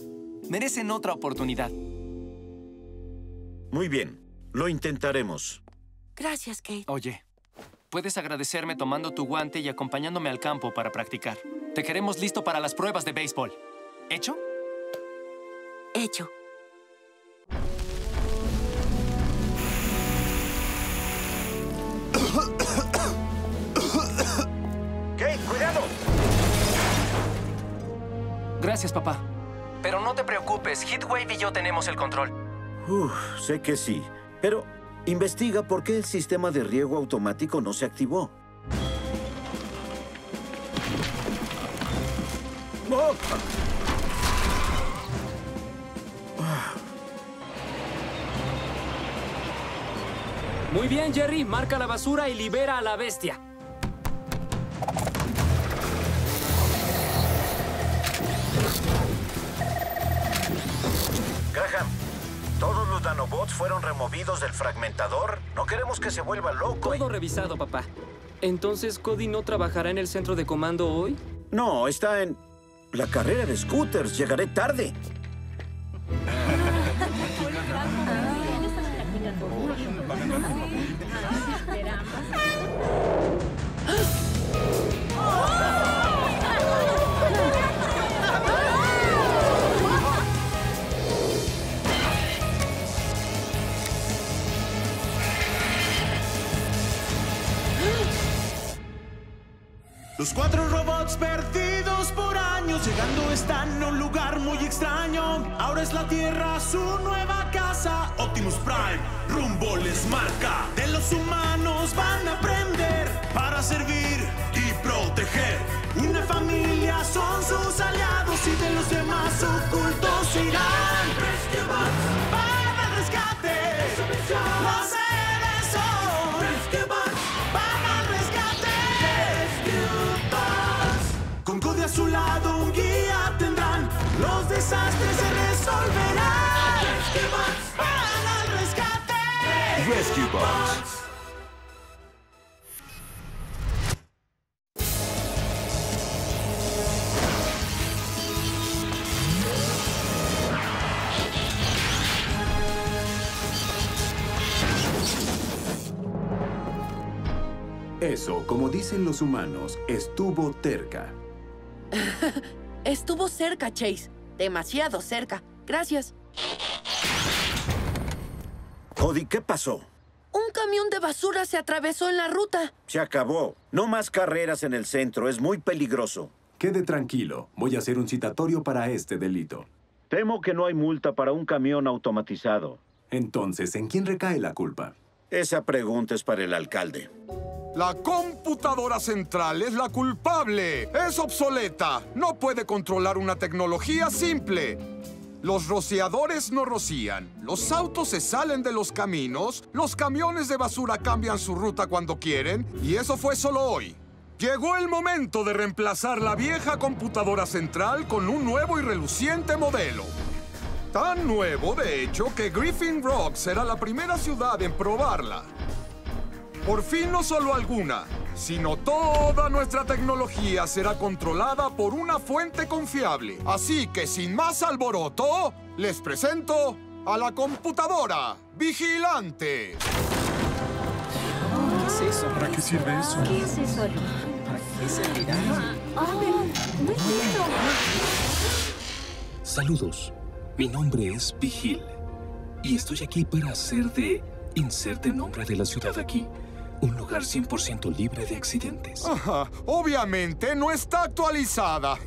merecen otra oportunidad. Muy bien, lo intentaremos. Gracias, Kate. Oye, puedes agradecerme tomando tu guante y acompañándome al campo para practicar. Te queremos listo para las pruebas de béisbol. ¿Hecho? Hecho. Gracias, papá. Pero no te preocupes, Heatwave y yo tenemos el control. Uf, sé que sí, pero investiga por qué el sistema de riego automático no se activó. ¡Oh! Muy bien, Jerry. Marca la basura y libera a la bestia. Graham, todos los nanobots fueron removidos del fragmentador. No queremos que se vuelva loco. Todo y... revisado, papá. ¿Entonces Cody no trabajará en el centro de comando hoy? No, está en la carrera de scooters. Llegaré tarde. Los cuatro robots perdidos por años, llegando están a un lugar muy extraño. Ahora es la Tierra su nueva casa. Optimus Prime rumbo les marca. De los humanos van a aprender para servir y proteger. Una familia son sus aliados y de los demás ocultos irán. Rescue Bots para el rescate. Los héroes son Rescue Bots para el rescate. Con Cody a su lado un guía tendrán, los desastres se resolverán. Rescue Bots para el rescate. Rescue Bots. Eso, como dicen los humanos, estuvo terca. Estuvo cerca, Chase. Demasiado cerca. Gracias. Cody, ¿qué pasó? Un camión de basura se atravesó en la ruta. Se acabó. No más carreras en el centro. Es muy peligroso. Quede tranquilo. Voy a hacer un citatorio para este delito. Temo que no hay multa para un camión automatizado. Entonces, ¿en quién recae la culpa? Esa pregunta es para el alcalde. La computadora central es la culpable. Es obsoleta. No puede controlar una tecnología simple. Los rociadores no rocían, los autos se salen de los caminos, los camiones de basura cambian su ruta cuando quieren, y eso fue solo hoy. Llegó el momento de reemplazar la vieja computadora central con un nuevo y reluciente modelo. Tan nuevo, de hecho, que Griffin Rock será la primera ciudad en probarla. Por fin, no solo alguna, sino toda nuestra tecnología será controlada por una fuente confiable. Así que, sin más alboroto, les presento a la computadora vigilante. ¿Qué es eso? ¿Para qué sirve eso? ¿Qué es eso? ¿Para qué servirá? ¡Oh, muy lindo! Saludos. Mi nombre es Vigil. Y estoy aquí para hacer de... inserte nombre de la ciudad aquí. Un lugar cien por ciento libre de accidentes. Ajá. Obviamente no está actualizada.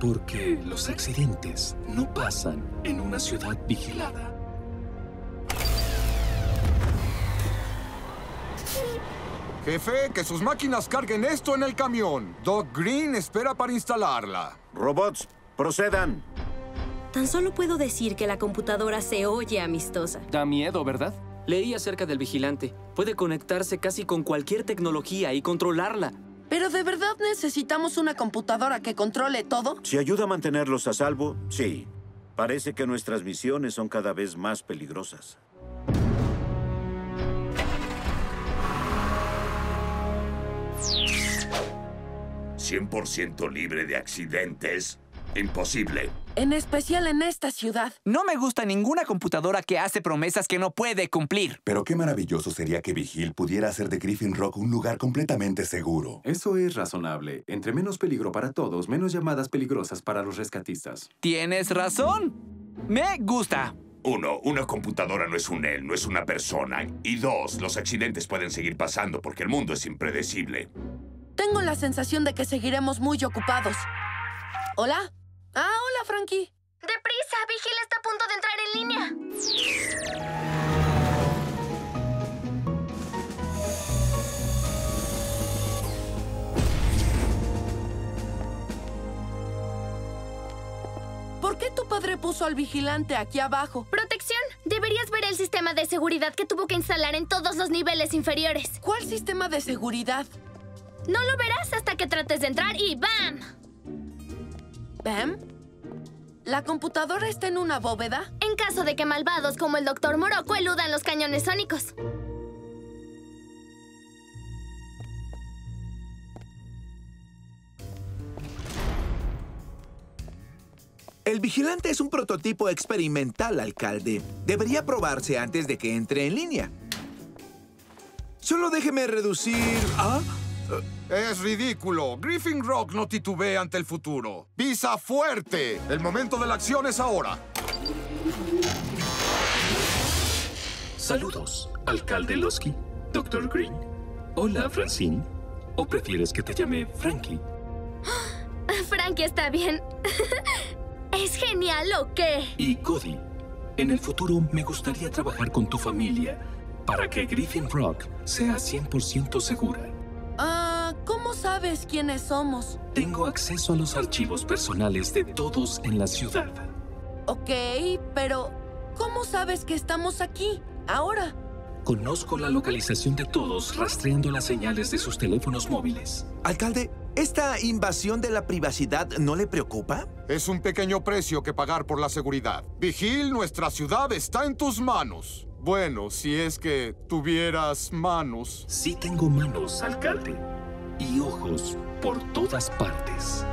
Porque los accidentes no pasan en una ciudad vigilada. Jefe, que sus máquinas carguen esto en el camión. Doc Green espera para instalarla. Robots, procedan. Tan solo puedo decir que la computadora se oye amistosa. Da miedo, ¿verdad? Leí acerca del vigilante. Puede conectarse casi con cualquier tecnología y controlarla. ¿Pero de verdad necesitamos una computadora que controle todo? Si ayuda a mantenerlos a salvo, sí. Parece que nuestras misiones son cada vez más peligrosas. ¿cien por ciento libre de accidentes? Imposible. En especial en esta ciudad. No me gusta ninguna computadora que hace promesas que no puede cumplir. Pero qué maravilloso sería que Vigil pudiera hacer de Griffin Rock un lugar completamente seguro. Eso es razonable. Entre menos peligro para todos, menos llamadas peligrosas para los rescatistas. Tienes razón. Me gusta. Uno, una computadora no es un él, no es una persona. Y dos, los accidentes pueden seguir pasando porque el mundo es impredecible. Tengo la sensación de que seguiremos muy ocupados. ¿Hola? Ah, hola, Frankie. ¡Deprisa! Vigil está a punto de entrar en línea. ¿Por qué tu padre puso al vigilante aquí abajo? ¡Protección! Deberías ver el sistema de seguridad que tuvo que instalar en todos los niveles inferiores. ¿Cuál sistema de seguridad? No lo verás hasta que trates de entrar y ¡bam! ¿Bam? ¿La computadora está en una bóveda? En caso de que malvados como el doctor Morocco eludan los cañones sónicos. El vigilante es un prototipo experimental, alcalde. Debería probarse antes de que entre en línea. Solo déjeme reducir... ¿Ah? Es ridículo. Griffin Rock no titubea ante el futuro. ¡Pisa fuerte! El momento de la acción es ahora. Saludos, alcalde Losky, doctor Green. Hola, Francine. ¿O prefieres que te llame Frankie? Frankie está bien. ¿Es genial o qué? Y Cody, en el futuro me gustaría trabajar con tu familia para que Griffin Rock sea cien por ciento segura. Ah, ¿cómo sabes quiénes somos? Tengo acceso a los archivos personales de todos en la ciudad. Ok, pero ¿cómo sabes que estamos aquí, ahora? Conozco la localización de todos rastreando las señales de sus teléfonos móviles. Alcalde, ¿esta invasión de la privacidad no le preocupa? Es un pequeño precio que pagar por la seguridad. Vigil, nuestra ciudad está en tus manos. Bueno, si es que tuvieras manos. Sí tengo manos, alcalde. Y ojos por todas partes.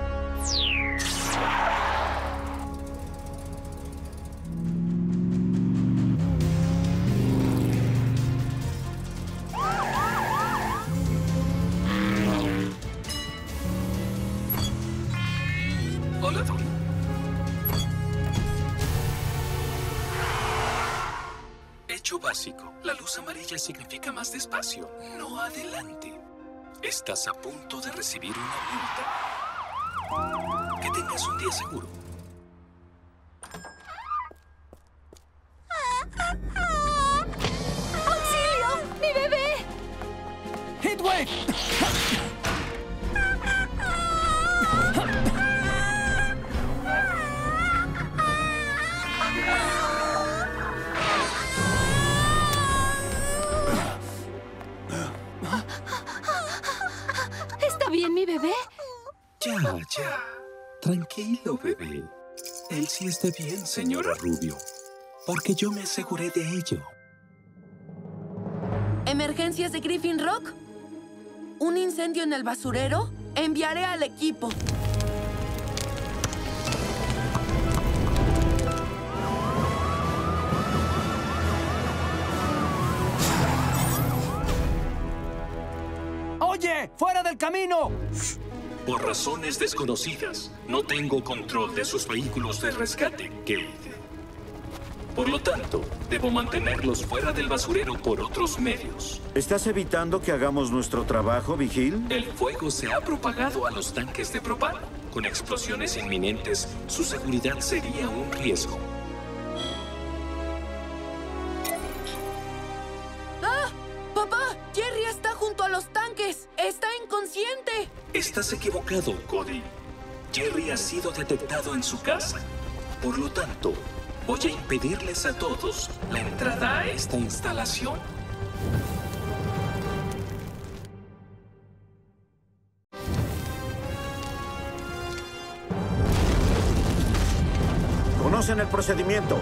hecho básico. La luz amarilla significa más despacio, no adelante. Estás a punto de recibir una multa. Que tengas un día seguro. ¡Auxilio! ¡Mi bebé! ¡Heatwave! ¿Mi bebé? Ya, ya. Tranquilo, bebé. Él sí está bien, señora Rubio. Porque yo me aseguré de ello. ¿Emergencias de Griffin Rock? ¿Un incendio en el basurero? Enviaré al equipo. ¡Oye! ¡Fuera del camino! Por razones desconocidas, no tengo control de sus vehículos de rescate, Kate. Por lo tanto, debo mantenerlos fuera del basurero por otros medios. ¿Estás evitando que hagamos nuestro trabajo, Vigil? El fuego se ha propagado a los tanques de propano. Con explosiones inminentes, su seguridad sería un riesgo. Estás equivocado, Cody. Jerry ha sido detectado en su casa. Por lo tanto, voy a impedirles a todos la entrada a esta instalación. Conocen el procedimiento.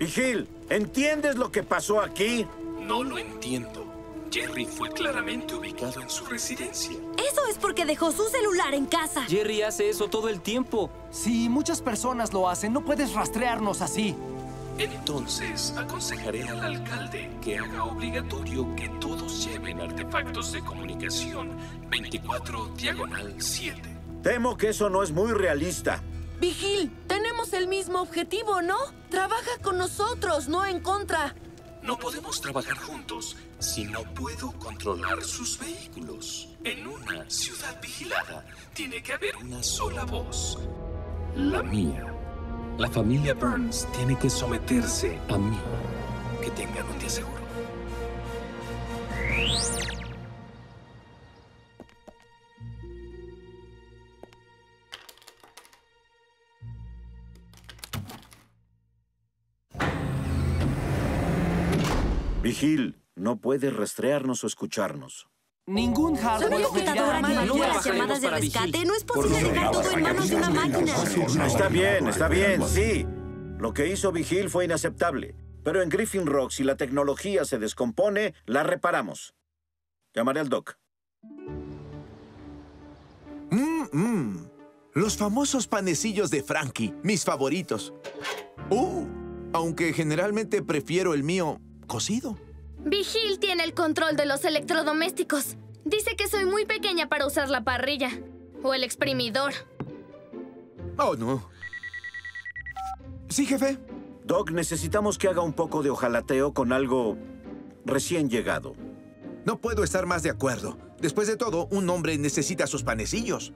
Vigil, ¿entiendes lo que pasó aquí? No lo entiendo. Jerry fue claramente ubicado en su residencia. Eso es porque dejó su celular en casa. Jerry hace eso todo el tiempo. Sí, muchas personas lo hacen. No puedes rastrearnos así. Entonces, aconsejaré al alcalde que haga obligatorio que todos lleven artefactos de comunicación veinticuatro diagonal siete. Temo que eso no es muy realista. Vigil, tenemos el mismo objetivo, ¿no? Trabaja con nosotros, no en contra. No podemos trabajar juntos si no puedo controlar sus vehículos. En una ciudad vigilada tiene que haber una sola voz. La mía. La familia Burns tiene que someterse a mí. Que tengan un día seguro. Vigil, no puedes rastrearnos o escucharnos. Ningún hardware. Soy una computadora que evalúa las llamadas de rescate. No es posible dejar todo en manos de una máquina. Está bien, está bien, sí. Lo que hizo Vigil fue inaceptable. Pero en Griffin Rock, si la tecnología se descompone, la reparamos. Llamaré al Doc. Mm, mm. Los famosos panecillos de Frankie, mis favoritos. Uh, aunque generalmente prefiero el mío cocido. Vigil tiene el control de los electrodomésticos. Dice que soy muy pequeña para usar la parrilla o el exprimidor. Oh, no. Sí, jefe. Doc, necesitamos que haga un poco de hojalateo con algo recién llegado. No puedo estar más de acuerdo. Después de todo, un hombre necesita sus panecillos.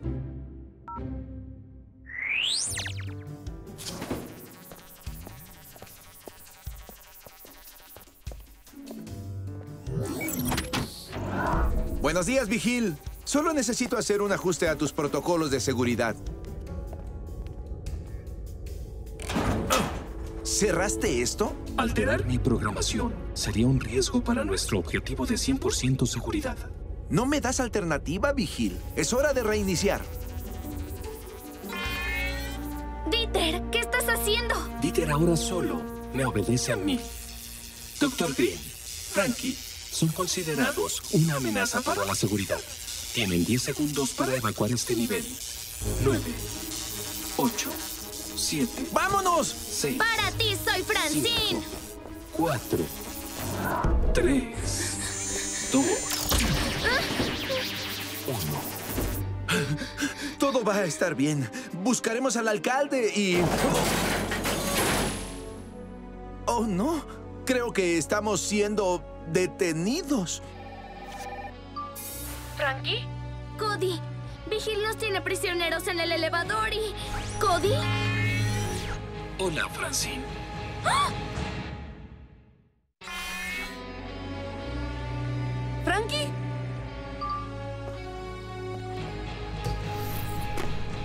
Buenos días, Vigil. Solo necesito hacer un ajuste a tus protocolos de seguridad. ¿Cerraste esto? Alterar mi programación sería un riesgo para nuestro objetivo de cien por ciento seguridad. ¿No me das alternativa, Vigil? Es hora de reiniciar. Dieter, ¿qué estás haciendo? Dieter ahora solo me obedece a mí. doctor Green, Frankie, son considerados una amenaza para la seguridad. Tienen diez segundos para evacuar este nivel. nueve, ocho, siete... ¡Vámonos! seis... ¡Para ti soy Francine! cuatro, tres, dos... uno... Todo va a estar bien. Buscaremos al alcalde y... ¡Oh, no! Creo que estamos siendo detenidos. ¿Frankie? Cody, Vigil nos tiene prisioneros en el elevador y... ¿Cody? Hola, Francine. ¡Ah! ¿Frankie?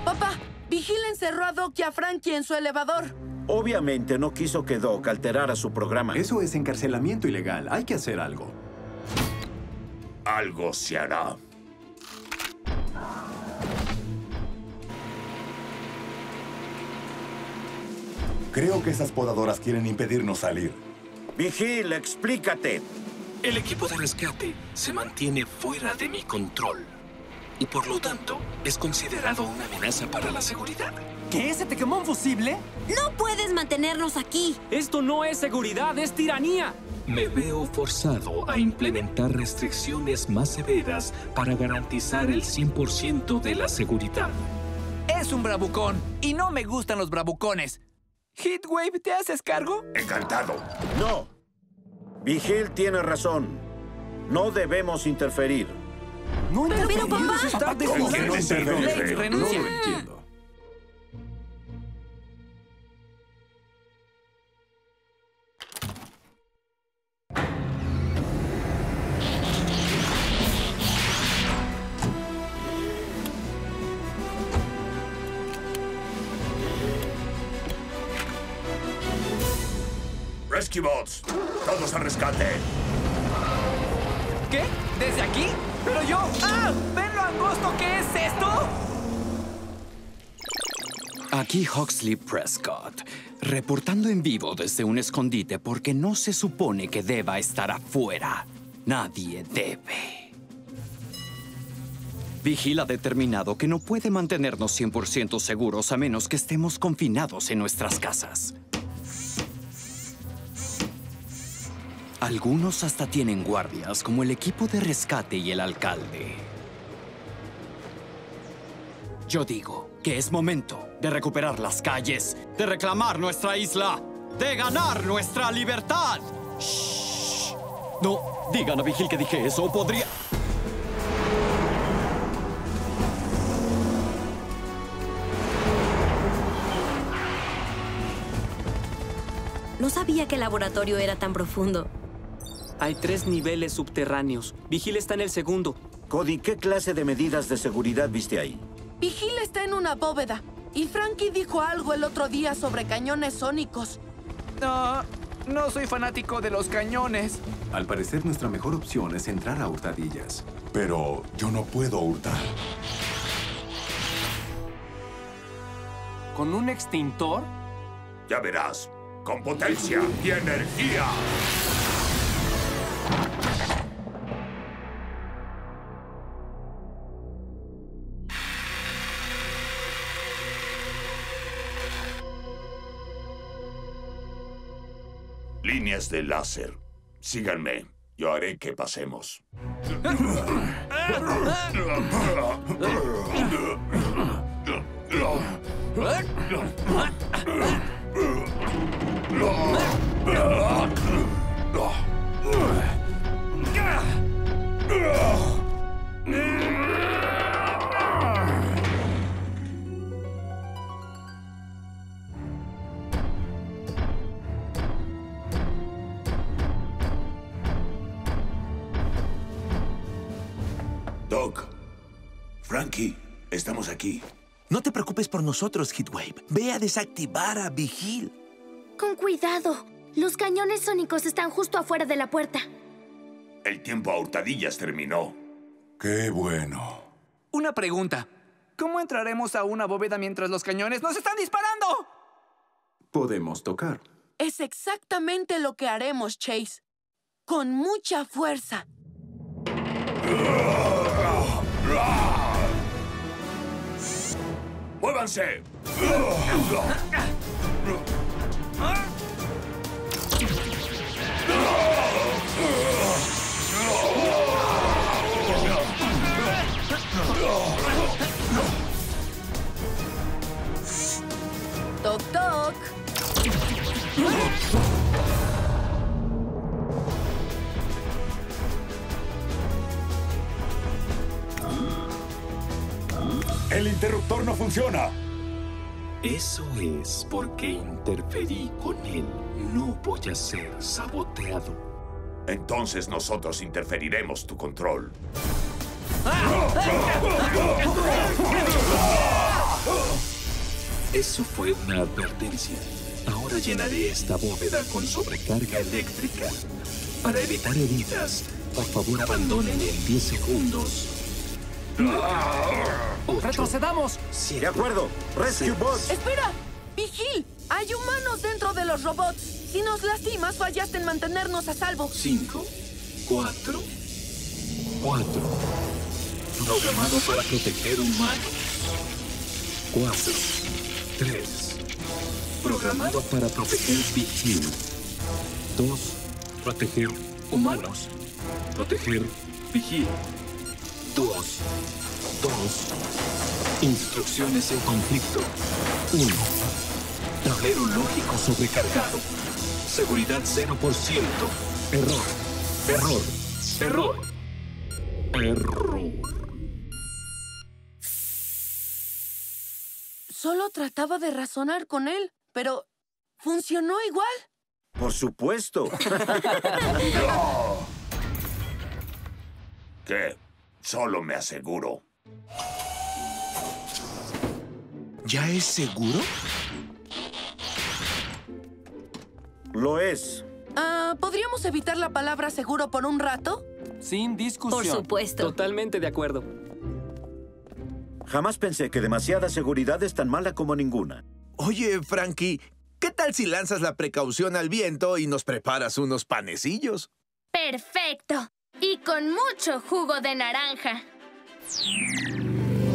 Papá, Vigil encerró a Doc y a Frankie en su elevador. Obviamente no quiso que Doc alterara su programa. Eso es encarcelamiento ilegal. Hay que hacer algo. Algo se hará. Creo que esas podadoras quieren impedirnos salir. Vigil, explícate. El equipo de rescate se mantiene fuera de mi control. Y por lo tanto, es considerado una amenaza para la seguridad. ¿Qué? ¿Se te quemó un fusible? ¡No puedes mantenernos aquí! Esto no es seguridad, es tiranía. Me veo forzado a implementar restricciones más severas para garantizar el cien por ciento de la seguridad. Es un bravucón, y no me gustan los bravucones. Heatwave, ¿te haces cargo? Encantado. No. Vigil tiene razón. No debemos interferir. No interferir. Pero, papá. Está de ¿Cómo que no interferir? Renuncia. No lo entiendo. Rescue Bots, todos al rescate. ¿Qué? ¿Desde aquí? ¡Pero yo! ¡Ah! ¿Ven lo angosto que es esto? Aquí Huxley Prescott, reportando en vivo desde un escondite porque no se supone que deba estar afuera. Nadie debe. Vigil ha determinado que no puede mantenernos cien por ciento seguros a menos que estemos confinados en nuestras casas. Algunos hasta tienen guardias, como el equipo de rescate y el alcalde. Yo digo que es momento de recuperar las calles, de reclamar nuestra isla, de ganar nuestra libertad. Shh. No digan a Vigil que dije eso, podría... No sabía que el laboratorio era tan profundo. Hay tres niveles subterráneos. Vigil está en el segundo. Cody, ¿qué clase de medidas de seguridad viste ahí? Vigil está en una bóveda. Y Frankie dijo algo el otro día sobre cañones sónicos. No, no soy fanático de los cañones. Al parecer, nuestra mejor opción es entrar a hurtadillas. Pero yo no puedo hurtar. ¿Con un extintor? Ya verás. Con potencia y energía. Líneas de láser. Síganme. Yo haré que pasemos. Doc, Frankie, estamos aquí. No te preocupes por nosotros, Heatwave. Ve a desactivar a Vigil. Con cuidado. Los cañones sónicos están justo afuera de la puerta. El tiempo a hurtadillas terminó. Qué bueno. Una pregunta. ¿Cómo entraremos a una bóveda mientras los cañones nos están disparando? Podemos tocar. Es exactamente lo que haremos, Chase. Con mucha fuerza. ¡Muévanse! ¡Toc, toc! ¡El interruptor no funciona! Eso es porque interferí con él. No voy a ser saboteado. Entonces nosotros interferiremos tu control. Eso fue una advertencia. Ahora llenaré esta bóveda con sobrecarga eléctrica. Para evitar heridas, por favor abandonen en diez segundos. Ocho, ¡retrocedamos! Sí, de acuerdo. Rescue Bots. ¡Espera! ¡Vigil! Hay humanos dentro de los robots. Si nos lastimas, fallaste en mantenernos a salvo. Cinco, cuatro, cuatro. Programado para proteger humanos. Cuatro, tres. Programado para proteger Vigil. Dos, proteger humanos. Proteger Vigil. Dos. Dos. Instrucciones en conflicto. Uno. Tablero lógico sobrecargado. Seguridad cero por ciento. Error. Error. Error. Error. Solo trataba de razonar con él, pero ¿funcionó igual? Por supuesto. ¿Qué? Solo me aseguro. ¿Ya es seguro? Lo es. Uh, ¿Podríamos evitar la palabra seguro por un rato? Sin discusión. Por supuesto. Totalmente de acuerdo. Jamás pensé que demasiada seguridad es tan mala como ninguna. Oye, Frankie, ¿qué tal si lanzas la precaución al viento y nos preparas unos panecillos? ¡Perfecto! Y con mucho jugo de naranja.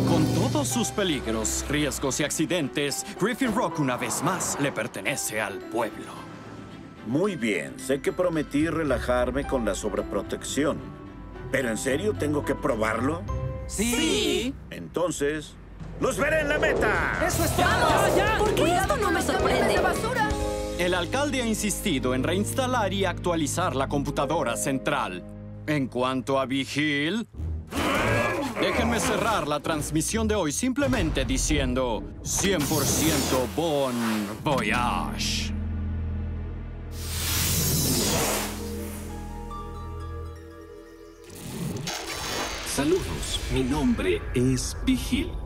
Con todos sus peligros, riesgos y accidentes, Griffin Rock una vez más le pertenece al pueblo. Muy bien, sé que prometí relajarme con la sobreprotección. ¿Pero en serio tengo que probarlo? Sí. Sí. Entonces, ¡los veré en la meta! ¡Eso es todo! ¡Vamos! ¡Ya, ya! ¿Por qué esto no me sorprende? Basura. El alcalde ha insistido en reinstalar y actualizar la computadora central. En cuanto a Vigil, déjenme cerrar la transmisión de hoy simplemente diciendo cien por ciento Bon Voyage. Saludos, mi nombre es Vigil.